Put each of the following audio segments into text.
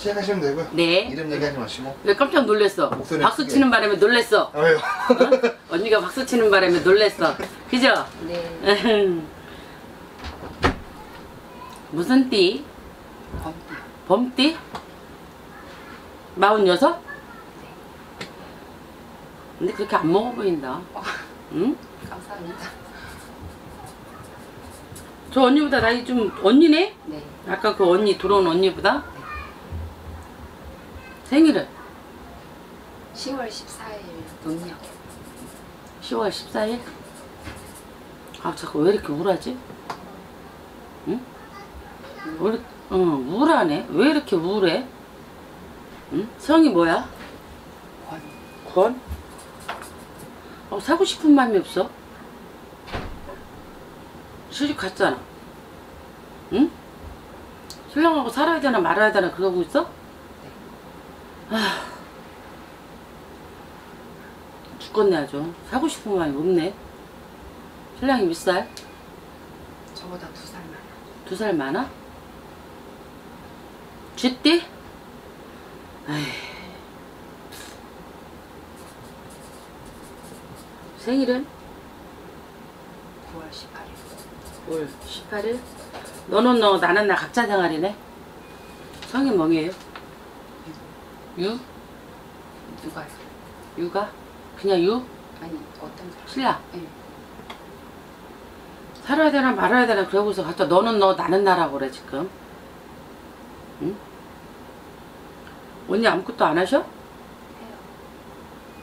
시작하시면 되고요. 네. 이름 얘기하지 마시고. 왜 깜짝 놀랐어? 박수 치는 바람에 놀랐어. 왜요? 어? 언니가 박수 치는 바람에 놀랐어. 그죠? 네. 무슨 띠? 범띠. 범띠? 46? 네. 근데 그렇게 안 먹어 보인다. 응? 감사합니다. 저 언니보다 나이 좀, 언니네? 네. 아까 그 언니, 들어온 언니보다? 네. 생일은? 10월 14일, 음력. 10월 14일? 아, 자꾸 왜 이렇게 우울하지? 응? 원래, 응, 우울하네. 왜 이렇게 우울해? 응? 성이 뭐야? 권. 권? 사고 싶은 마음이 없어? 시집 갔잖아. 응? 신랑하고 살아야 되나 말아야 되나 그러고 있어? 네. 아, 죽겠네 아주. 사고 싶은 마음이 없네. 신랑이 몇 살? 저보다 2살 많아. 2살 많아? 쥐띠? 에이. 생일은? 9월 18일. 9월 18일? 너는 너, 나는 나 각자 생활이네? 성이 뭐예요? 유? 육아요. 육아? 그냥 유? 아니, 어떤 사람? 신라? 네. 살아야 되나 말아야 되나 그러고서 갖다 너는 너, 나는 나라고 그래, 지금. 응? 언니 아무것도 안 하셔? 해요.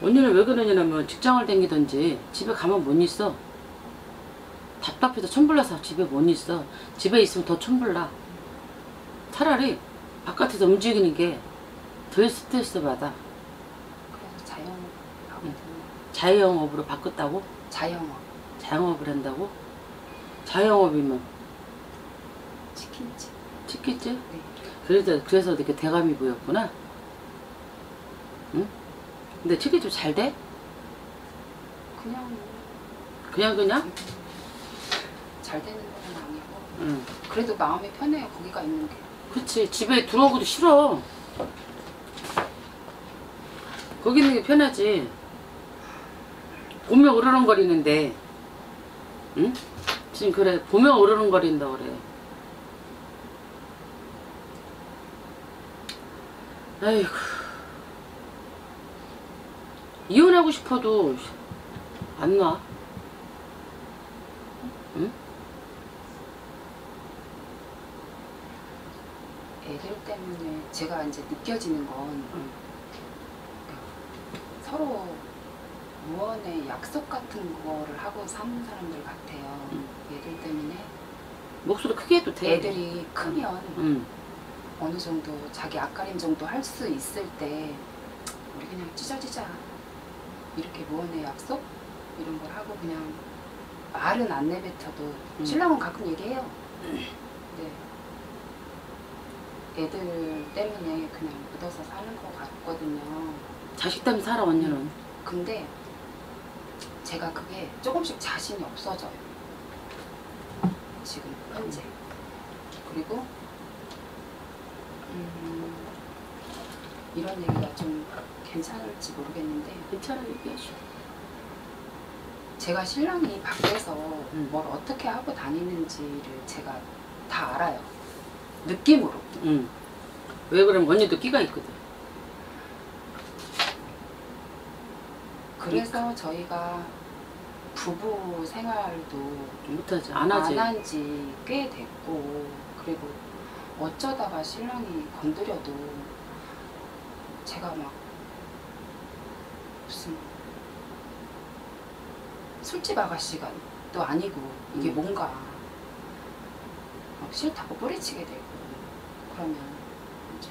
언니는 왜 그러냐면 직장을 다니던지 집에 가면 못 있어. 답답해서 천불나서 집에 못 있어. 집에 있으면 더 천불나. 차라리 바깥에서 움직이는 게 덜 스트레스 받아. 그래서 자영업하고. 응. 자영업으로 바꿨다고? 자영업. 자영업을 한다고? 자영업이면? 치킨집. 치킨집? 네. 그래서 이렇게 대감이 보였구나. 응? 근데 치킨집 잘 돼? 그냥? 잘 되는 건 아니고 그래도 마음이 편해요. 거기가 있는 게. 그치. 집에 들어오고도 싫어. 거기 있는 게 편하지. 보면 으르렁거리는데 응? 지금 그래. 보면 으르렁거린다 그래. 아이고. 이혼하고 싶어도 안 나. 응? 애들 때문에 제가 이제 느껴지는 건 서로 무언의 약속 같은 거를 하고 사는 사람들 같아요. 애들 때문에 목소리 크게 해도 돼. 애들이 크면 어느 정도 자기 앞가림 정도 할 수 있을 때 우리 그냥 찢어지자 이렇게 무언의 약속 이런 걸 하고 그냥 말은 안 내뱉어도 신랑은 가끔 얘기해요. 네. 애들 때문에 그냥 묻어서 사는 것 같거든요. 자식 때문에 살아 언니는. 근데 제가 그게 조금씩 자신이 없어져요. 지금 현재. 그리고 이런 얘기가 좀 괜찮을지 모르겠는데. 괜찮은 얘기하시오. 제가 신랑이 밖에서 뭘 어떻게 하고 다니는지를 제가 다 알아요. 느낌으로. 왜 그러면 언니도 끼가 있거든. 그래서 그러니까. 저희가 부부 생활도 못하지. 안 하지. 안 한 지 꽤 됐고, 그리고 어쩌다가 신랑이 건드려도 제가 막 무슨 술집 아가씨가 또 아니고 이게 뭔가 막 싫다고 뿌리치게 되고 그러면 이제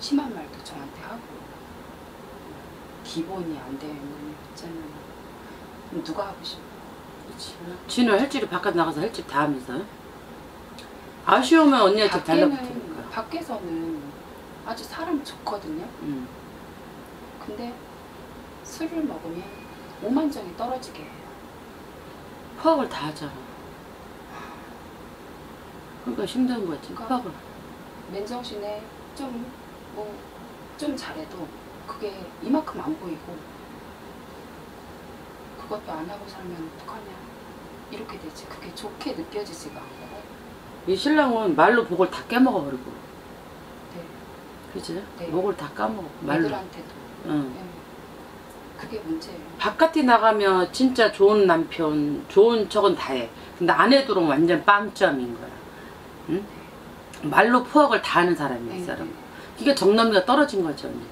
심한 말도 저한테 하고 기본이 안 되면 있잖아요. 누가 하고 싶어? 그치. 지는 헬집이 바깥 나가서 헬집 다 하면서 아쉬우면 언니한테 달라붙으니까. 밖에서는 아주 사람 좋거든요. 근데 술을 먹으면 오만정이 떨어지게 해요. 포악을 다 하잖아. 그러니까 힘든 거지. 그러니까 맨정신에 좀 하고 좀 잘해도 그게 이만큼 안 보이고 그것도 안 하고 살면 어떡하냐 이렇게 되지. 그게 좋게 느껴지지가 않고. 이 신랑은 말로 목을 다 깨먹어버리고. 네. 그치? 네. 목을 다 까먹어. 말로. 애들한테도. 응. 네. 그게 문제예요. 바깥에 나가면 진짜 좋은 남편, 좋은 척은 다 해. 근데 안에 들어오면 완전 빰점인 거야. 응? 네. 말로 포악을 다 하는 사람이야, 네. 이 사람은. 이게 정남이가 떨어진 거지, 언니가.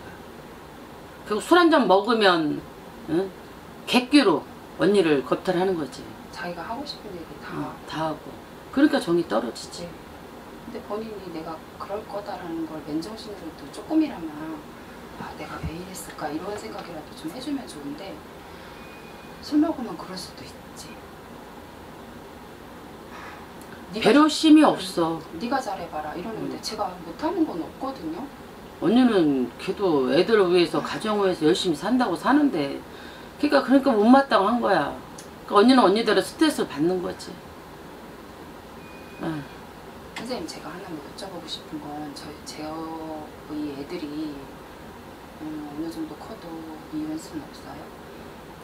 그리고 술 한잔 먹으면, 응? 객기로 언니를 겁탈하는 거지. 자기가 하고 싶은 얘기 다 하고. 다 하고. 그러니까 정이 떨어지지. 네. 근데 본인이 내가 그럴 거다라는 걸 맨정신으로도 조금이라면 아, 내가 왜 이랬을까 이런 생각이라도 좀 해주면 좋은데 술 먹으면 그럴 수도 있지. 배려심이 없어. 네가 잘해봐라 이러는데 제가 못하는 건 없거든요. 언니는 걔도 애들을 위해서 가정을 위해서 열심히 산다고 사는데 그러니까 못마땅한 거야. 그러니까 언니는 언니대로 스트레스를 받는 거지. 응. 선생님 제가 하나 여쭤보고 싶은 건 저희 제어의 애들이 어느 정도 커도 미혼수는 없어요?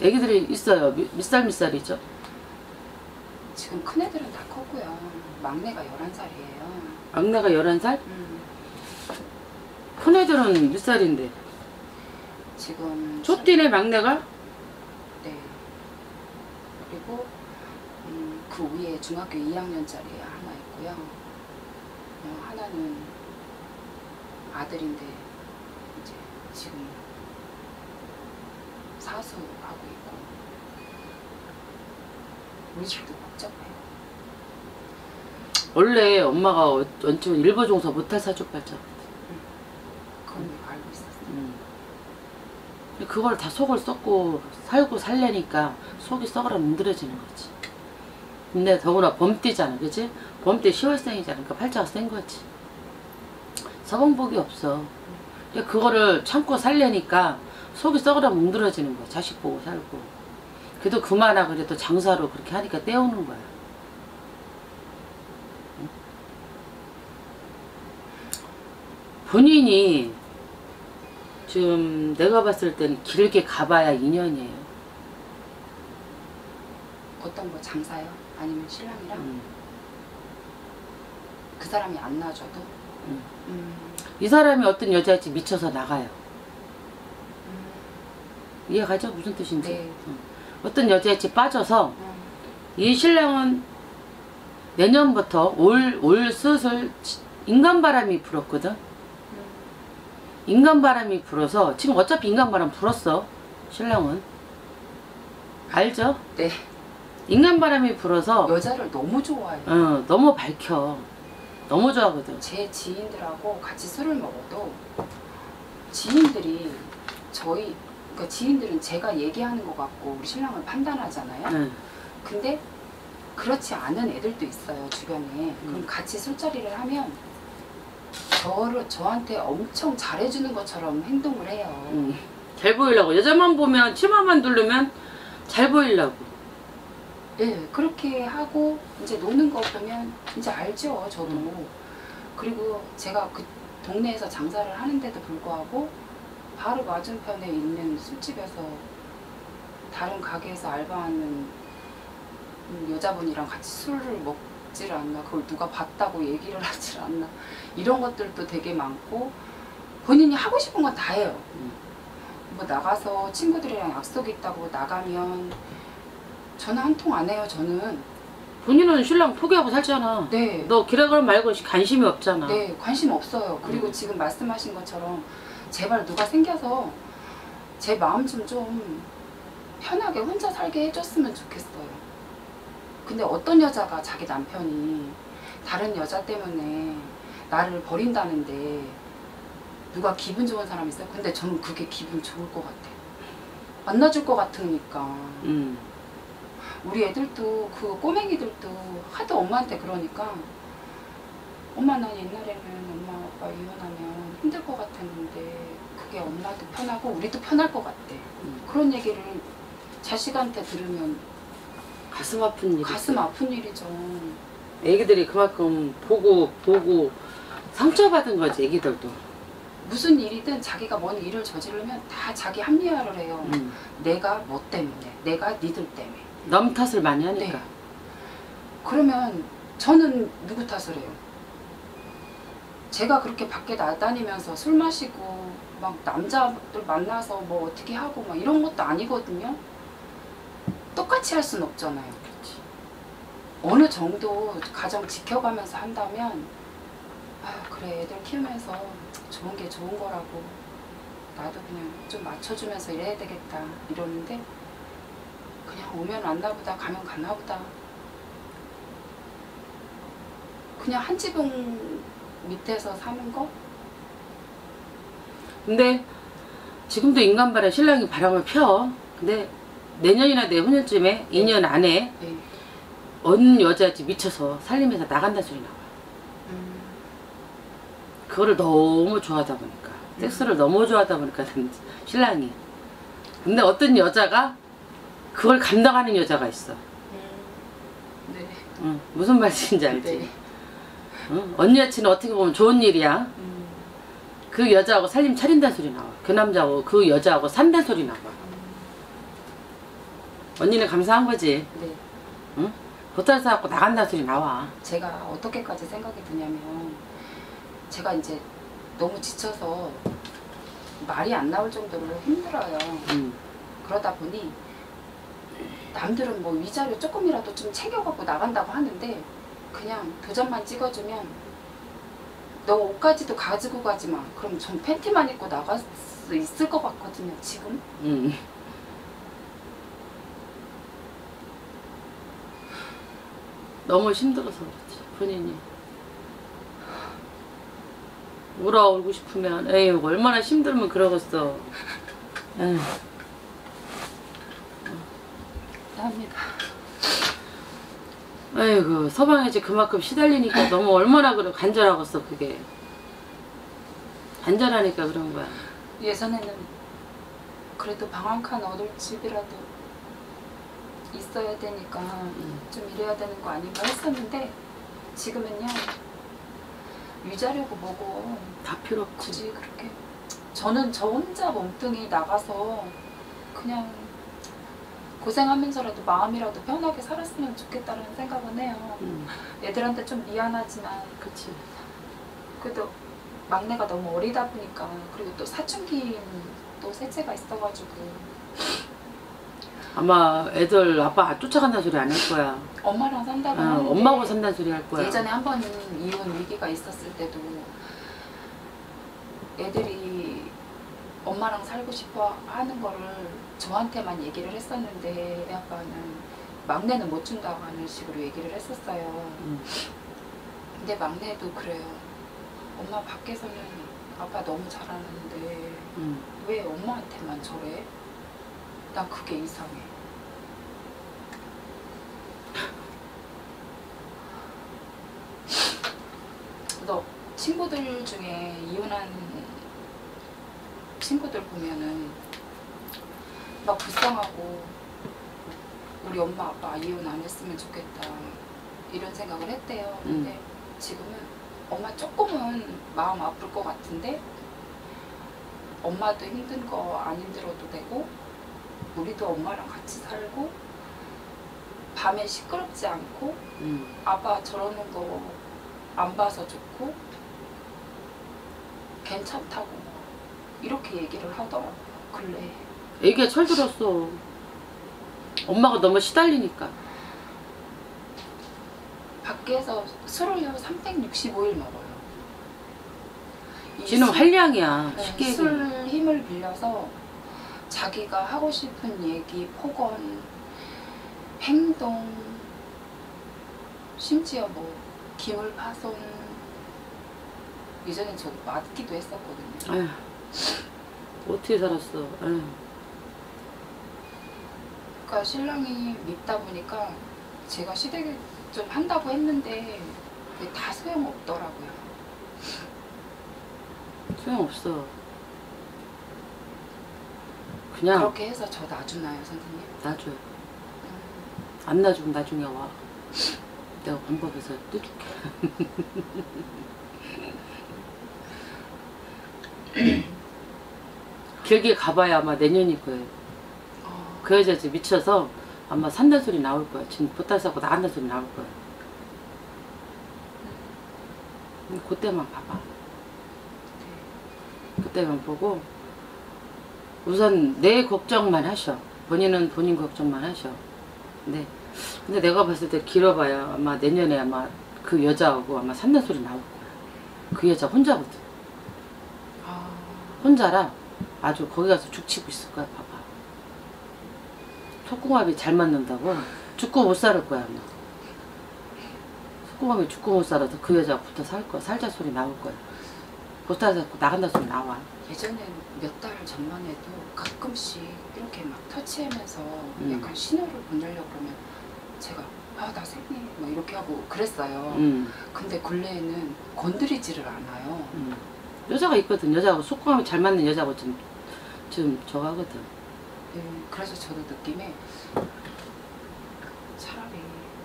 애기들이 있어요. 밑살이죠. 지금 큰애들은 다 컸고요. 막내가 11살이에요. 막내가 11살? 큰애들은 몇 살인데? 지금... 촛띠네 막내가? 네. 그리고 그 위에 중학교 2학년짜리 하나 있고요. 하나는 아들인데 지금 사수하고 있고 우리 집도 복잡해요. 원래 엄마가 원칙은 일보종사 못할 사주팔자. 그건 내가 알고 있었어요. 그걸 다 속을 썩고 살고 살려니까 속이 썩으라 문드러지는 거지. 근데 더구나 범띠잖아, 그치? 범띠 10월생이잖아. 그러니까 팔자가 센 거지. 사공복이 없어. 그거를 참고 살려니까 속이 썩으라 뭉들어지는 거야. 자식 보고 살고. 그래도 그만하 그래도 장사로 그렇게 하니까 떼우는 거야. 본인이 지금 내가 봤을 때는 길게 가봐야 2년이에요. 어떤 거 장사요? 아니면 신랑이랑? 그 사람이 안 놔줘도? 이 사람이 어떤 여자인지 미쳐서 나가요. 이해가죠? 무슨 뜻인지. 네. 어떤 여자인지 빠져서 이 신랑은 내년부터 올 슬슬 인간바람이 불었거든. 인간바람이 불어서 지금 어차피 인간바람 불었어. 신랑은 알죠? 네. 인간바람이 불어서 여자를 너무 좋아해. 너무 밝혀. 너무 좋아하거든. 제 지인들하고 같이 술을 먹어도 지인들이 그러니까 지인들은 제가 얘기하는 것 같고 우리 신랑을 판단하잖아요. 근데 그렇지 않은 애들도 있어요, 주변에. 그럼 같이 술자리를 하면 저한테 엄청 잘해주는 것처럼 행동을 해요. 잘 보이려고. 여자만 보면 치마만 두르면 잘 보이려고. 네, 그렇게 하고 이제 노는 거 보면 이제 알죠, 저도. 그리고 제가 그 동네에서 장사를 하는데도 불구하고 바로 맞은편에 있는 술집에서 다른 가게에서 알바하는 여자분이랑 같이 술을 먹질 않나, 그걸 누가 봤다고 얘기를 하질 않나, 이런 것들도 되게 많고 본인이 하고 싶은 건 다 해요. 뭐 나가서 친구들이랑 약속이 있다고 나가면 전화 한 통 안 해요, 저는. 본인은 신랑 포기하고 살잖아. 네. 너 기라걸 말고 관심이 없잖아. 네, 관심 없어요. 그리고 지금 말씀하신 것처럼 제발 누가 생겨서 제 마음 좀 편하게 혼자 살게 해줬으면 좋겠어요. 근데 어떤 여자가 자기 남편이 다른 여자 때문에 나를 버린다는데 누가 기분 좋은 사람 있어요? 근데 저는 그게 기분 좋을 것 같아요. 만나줄 것 같으니까. 우리 애들도 그 꼬맹이들도 하도 엄마한테 그러니까 엄마 난 옛날에는 엄마 아빠 이혼하면 힘들 것 같았는데 그게 엄마도 편하고 우리도 편할 것 같대. 그런 얘기를 자식한테 들으면 가슴 아픈 일이죠. 애기들이 그만큼 보고 상처받은 거지, 애기들도. 무슨 일이든 자기가 뭔 일을 저지르면 다 자기 합리화를 해요. 내가 뭐 때문에, 내가 니들 때문에. 남 탓을 많이 하니까. 네. 그러면 저는 누구 탓을 해요? 제가 그렇게 밖에 나다니면서 술 마시고 막 남자들 만나서 뭐 어떻게 하고 막 이런 것도 아니거든요. 똑같이 할 수는 없잖아요. 그렇지. 어느 정도 가정 지켜가면서 한다면 아유 그래 애들 키우면서 좋은 게 좋은 거라고 나도 그냥 좀 맞춰주면서 일해야 되겠다 이러는데 그냥 오면 왔나 보다 가면 갔나 보다 그냥 한 지붕 밑에서 사는 거? 근데 지금도 인간바람 신랑이 바람을 펴. 근데 내년이나 내후년쯤에 네. 2년 안에 네. 어느 여자한테 미쳐서 살림에서 나간다는 소리 나와요. 그거를 너무 좋아하다 보니까 섹스를 너무 좋아하다 보니까 신랑이 근데 어떤 여자가 그걸 감당하는 여자가 있어. 네. 응, 무슨 말인지 알지? 네. 응? 언니 여친은 어떻게 보면 좋은 일이야. 그 여자하고 살림 차린다는 소리 나와. 그 남자하고 그 여자하고 산다는 소리 나와. 언니는 감사한 거지. 네. 응? 보따리 사갖고 나간다는 소리 나와. 제가 어떻게까지 생각이 드냐면 제가 이제 너무 지쳐서 말이 안 나올 정도로 힘들어요. 그러다 보니 남들은 뭐 위자료 조금이라도 좀 챙겨갖고 나간다고 하는데 그냥 도장만 찍어주면 너 옷까지도 가지고 가지 마. 그럼 전 팬티만 입고 나갈 수 있을 것 같거든요, 지금. 너무 힘들어서 그렇지, 본인이. 울어 울고 싶으면 에이 얼마나 힘들면 그러겠어. 에휴. 감사합니다. 아이고 서방에 이제 그만큼 시달리니까 너무 얼마나 그래 간절하겠어 그게. 간절하니까 그런 거야. 예전에는 그래도 방 한 칸 얻을 집이라도 있어야 되니까 좀 이래야 되는 거 아닌가 했었는데 지금은요 위자료고 뭐고 다 필요 없지. 굳이 그렇게 저는 저 혼자 멍뚱이 나가서 그냥 고생하면서라도 마음이라도 편하게 살았으면 좋겠다는 생각은 해요. 애들한테 좀 미안하지만 그치. 그래도 막내가 너무 어리다 보니까 그리고 또 사춘기인 또 셋째가 있어가지고 아마 애들 아빠 쫓아간다는 소리 안 할 거야. 엄마랑 산다고 하는데 엄마하고 산다는 소리 할 거야. 예전에 한 번 이혼 위기가 있었을 때도 애들이 엄마랑 살고 싶어 하는 거를 저한테만 얘기를 했었는데 애 아빠는 막내는 못 준다고 하는 식으로 얘기를 했었어요. 근데 막내도 그래요. 엄마 밖에서는 아빠 너무 잘하는데 왜 엄마한테만 저래? 난 그게 이상해. 너 친구들 중에 이혼한 친구들 보면은 막 불쌍하고 우리 엄마 아빠 이혼 안 했으면 좋겠다 이런 생각을 했대요. 근데 지금은 엄마 조금은 마음 아플 것 같은데 엄마도 힘든 거 안 힘들어도 되고 우리도 엄마랑 같이 살고 밤에 시끄럽지 않고 아빠 저러는 거 안 봐서 좋고 괜찮다고 이렇게 얘기를 하더라고요. 근래 애기가 철들었어. 엄마가 너무 시달리니까 밖에서 술을요 365일 먹어요. 지금 한량이야. 네, 쉽게 술 힘을 빌려서 자기가 하고 싶은 얘기, 폭언, 행동, 심지어 뭐 기물 파손 예전에 저도 맞기도 했었거든요. 에휴, 어떻게 살았어. 에휴. 그러니까 신랑이 밉다 보니까 제가 시댁을 좀 한다고 했는데 다 소용없더라고요. 소용없어. 그냥 그렇게 해서 저 놔주나요 선생님? 놔줘요. 안 놔주면 나중에 와. 내가 방법에서 뜯을게. 길게 가봐야 아마 내년일 거예요. 그 여자 지금 미쳐서 아마 산다는 소리 나올 거야. 지금 보따리 싸고 나간다는 소리 나올 거야. 그때만 봐봐. 그때만 보고 우선 내 걱정만 하셔. 본인은 본인 걱정만 하셔. 근데 내가 봤을 때 길어봐야 아마 내년에 아마 그 여자하고 아마 산다는 소리 나올 거야. 그 여자 혼자거든. 혼자라 아주 거기 가서 죽치고 있을 거야. 봐봐. 속궁합이 잘 맞는다고 죽고 못 살을 거야. 아마 속궁합이 죽고 못 살아서 그 여자가 붙어 살 거야. 살자 소리 나올 거야. 보따리 잡고 나간다 소리 나와. 예전에는 몇 달 전만 해도 가끔씩 이렇게 막 터치하면서 약간 신호를 보내려고 그러면 제가 아, 나 생리 막 이렇게 하고 그랬어요. 근데 근래에는 건드리지를 않아요. 여자가 있거든. 여자하고 속궁합이 잘 맞는 여자하고 좀 저거 하거든. 그래서 저도 느낌에 차라리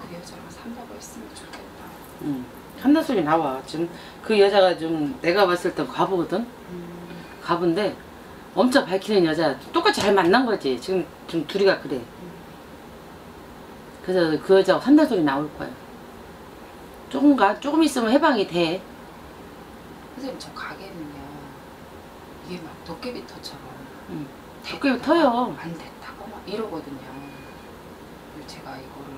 그 여자가 산다고 했으면 좋겠다. 산다 소리 나와. 지금 그 여자가 좀 내가 봤을 때 과부거든. 과부인데 엄청 밝히는 여자. 똑같이 잘 만난 거지. 지금 둘이가 그래. 그래서 그 여자하고 산다 소리 나올 거야. 조금 있으면 해방이 돼. 선생님 저 가게는요 이게 막 도깨비터처럼 도깨비 터요. 안 됐다고 막 이러거든요. 제가 이거를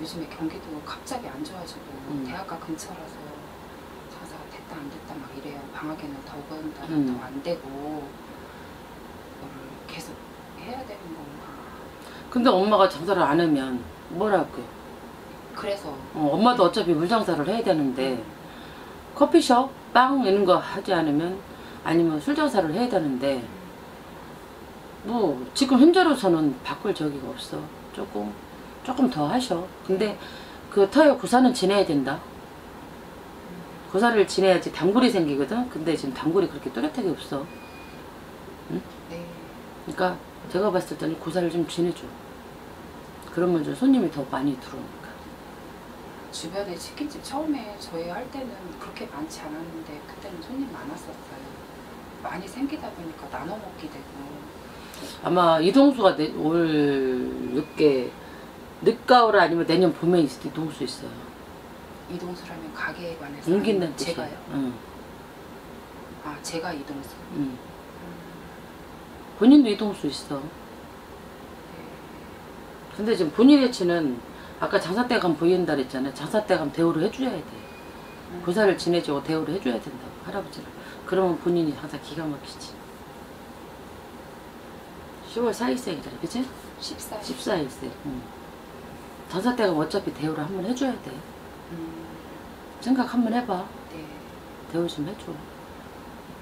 요즘에 경기도 갑자기 안 좋아지고 대학가 근처라서 자사 됐다 안 됐다 막 이래요. 방학에는 더 건다 더 안 되고 이거를 계속 해야 되는 건가. 근데 엄마가 장사를 안 하면 뭘 할게요? 그래서 엄마도 어차피 물장사를 해야 되는데 커피숍, 빵 이런 거 하지 않으면 아니면 술 장사를 해야 되는데 뭐 지금 현재로서는 바꿀 저기가 없어. 조금 더 하셔. 근데 그 터여 고사는 지내야 된다. 고사를 지내야지 단골이 생기거든. 근데 지금 단골이 그렇게 또렷하게 없어. 응? 그러니까 제가 봤을 때는 고사를 좀 지내줘. 그러면 좀 손님이 더 많이 들어오니까. 주변에 치킨집 처음에 저희 할 때는 그렇게 많지 않았는데 그때는 손님 많았었어요. 많이 생기다 보니까 나눠 먹게 되고. 아마 이동수가 올 늦가을 아니면 내년 봄에 이동수 있어요. 이동수라면 가게에 관해서 옮긴다는 뜻이에요. 제가요? 아 제가 이동수? 본인도 이동수 있어. 근데 지금 본인의 치는 아까 장사때 가면 보인다 그랬잖아요. 장사때 가면 대우를 해줘야 돼. 고사를 지내주고 대우를 해줘야 된다고 할아버지를. 그러면 본인이 장사 기가 막히지. 10월 4일생이잖아 그치? 14일. 14일생. 장사때 가면 어차피 대우를 한번 해줘야 돼. 생각 한번 해봐. 네. 대우 좀 해줘.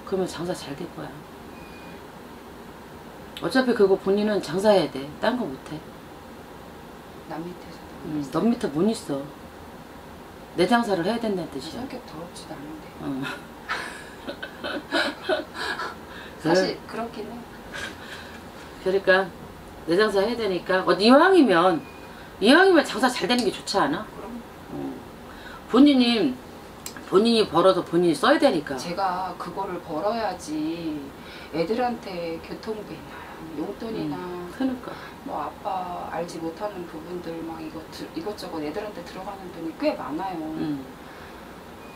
그러면 장사 잘될 거야. 어차피 그거 본인은 장사해야 돼. 딴 거 못해. 남 밑에서. 넌 밑에 못 있어. 내 장사를 해야 된다는 뜻이야. 성격 더럽지도 않은데. 사실 그렇긴 해. 그러니까 내 장사 해야 되니까 이왕이면 장사 잘 되는 게 좋지 않아? 그럼. 본인이 벌어서 본인이 써야 되니까. 제가 그거를 벌어야지 애들한테 교통비나 용돈이나 그러니까. 뭐 아빠 알지 못하는 부분들 막 이것저것 애들한테 들어가는 돈이 꽤 많아요.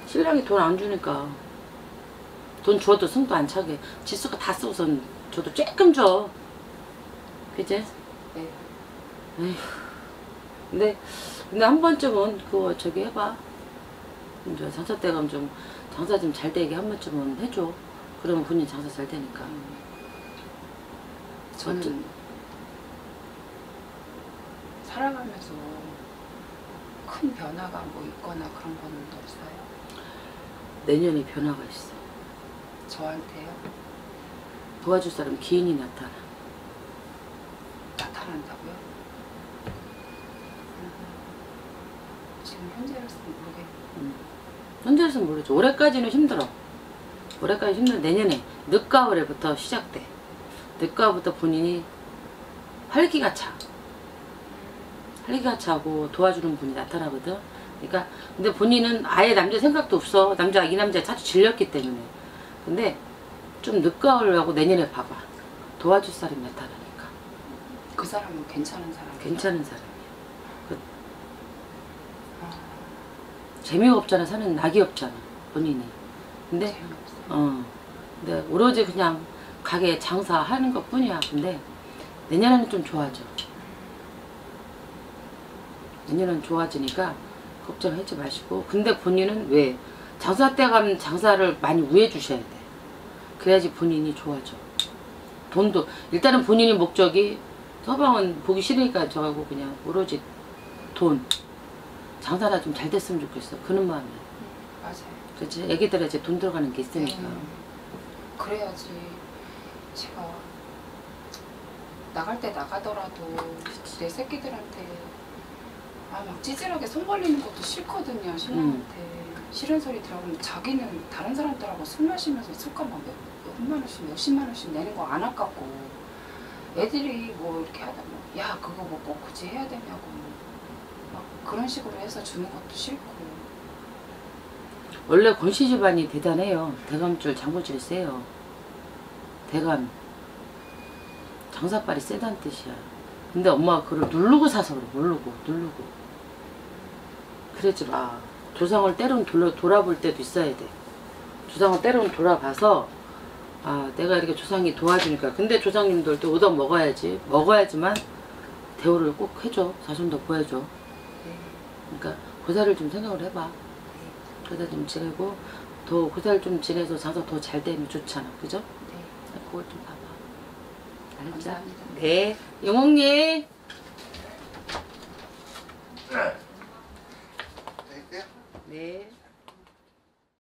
신랑이 돈 안 주니까 돈 줘도 승도 안 차게 지수가 다 쓰고선 줘도 조금 줘. 그치? 네. 에휴. 근데 한 번쯤은 그거 저기 해봐. 이제 장사 때가 좀 장사 좀 잘 되게 한 번쯤은 해줘. 그러면 본인 장사 잘 되니까. 저는 살아가면서 큰 변화가 뭐 있거나 그런 건 없어요. 내년에 변화가 있어. 저한테요? 도와줄 사람 기인이 나타난다고요? 지금 현재로서는 모르겠네요. 현재로서는 모르죠. 올해까지는 힘들어. 올해까지 힘든데 내년에 늦가을에부터 시작돼. 늦가부터 본인이 활기가 차. 활기가 차고 도와주는 분이 나타나거든. 그러니까 근데 본인은 아예 남자 생각도 없어. 이 남자 자주 질렸기 때문에. 근데 좀 늦가을하고 내년에 봐봐. 도와줄 사람이 나타나니까. 그 사람은 괜찮은 사람이에요? 괜찮은 사람이에요. 그 재미가 없잖아. 사는 낙이 없잖아 본인이. 근데 근데 오로지 그냥 가게 장사하는 것 뿐이야. 근데 내년에는 좀 좋아져. 내년은 좋아지니까 걱정하지 마시고. 근데 본인은 왜 장사 때 가면 장사를 많이 우회 주셔야 돼. 그래야지 본인이 좋아져. 돈도 일단은 본인이 목적이 서방은 보기 싫으니까 저하고 그냥 오로지 돈 장사나 좀 잘 됐으면 좋겠어. 그런 마음이야. 맞아요. 그렇지. 애기들에 이제 돈 들어가는 게 있으니까. 그래야지 제가 나갈 때 나가더라도 그치. 내 새끼들한테 막 찌질하게 손 벌리는 것도 싫거든요. 신랑한테 싫은 소리 들어보면 자기는 다른 사람들하고 술 마시면서 술값 막 몇만 원씩 몇십만 원씩 내는 거 안 아깝고 애들이 뭐 이렇게 하다 뭐 야 그거 뭐 꼭 굳이 해야 되냐고 막 그런 식으로 해서 주는 것도 싫고. 원래 권씨 집안이 대단해요. 대감줄 장모질이 세요. 대감 장사빨이 세다는 뜻이야. 근데 엄마가 그걸 누르고 사서 그래. 누르고 그러지 마. 조상을 때론 돌아볼 때도 있어야 돼. 조상을 때론 돌아봐서 아 내가 이렇게 조상이 도와주니까. 근데 조상님들도 얻어 먹어야지. 먹어야지만 대우를 꼭 해줘. 자손도 보여줘. 그러니까 고사를 좀 생각을 해봐. 고사 좀 지내고 더 고사를 좀 지내서 장사 더 잘 되면 좋잖아. 그죠? 네. 그걸 좀 봐봐. 알겠죠? 감사합니다. 네. 영옥님. 네. 네.